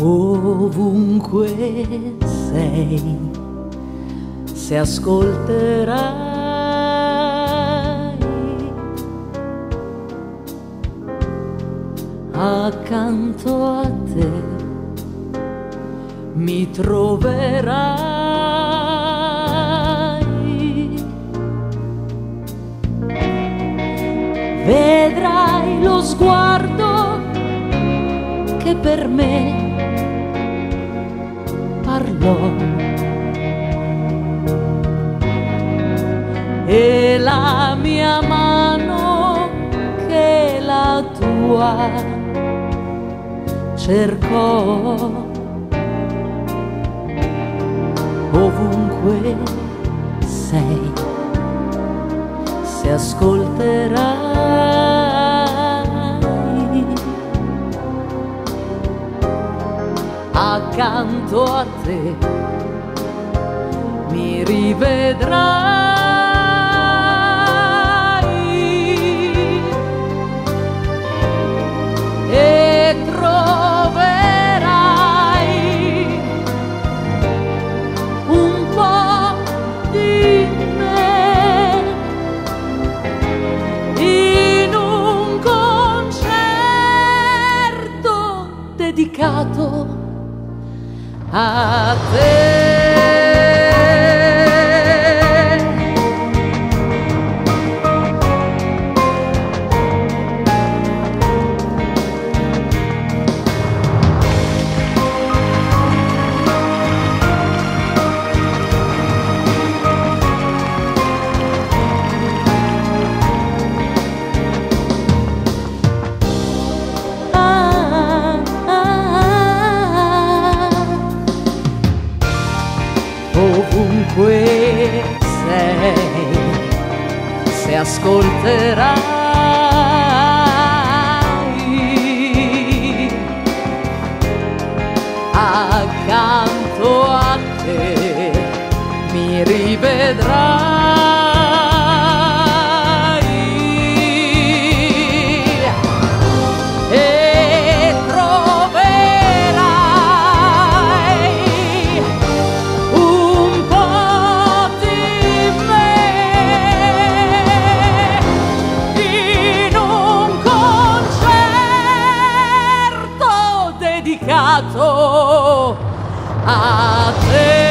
ovunque sei, se ascolterai accanto a te mi troverai, vedrai lo sguardo che per me parlò e la mia mano che la tua cercò. Ovunque sei, se ascolterai accanto a te mi rivedrai e troverai un po' di me in un concerto dedicato a te. Ovunque sei, se ascolterai accanto a te mi rivedrai e troverai un po' di me in un concerto dedicato a te.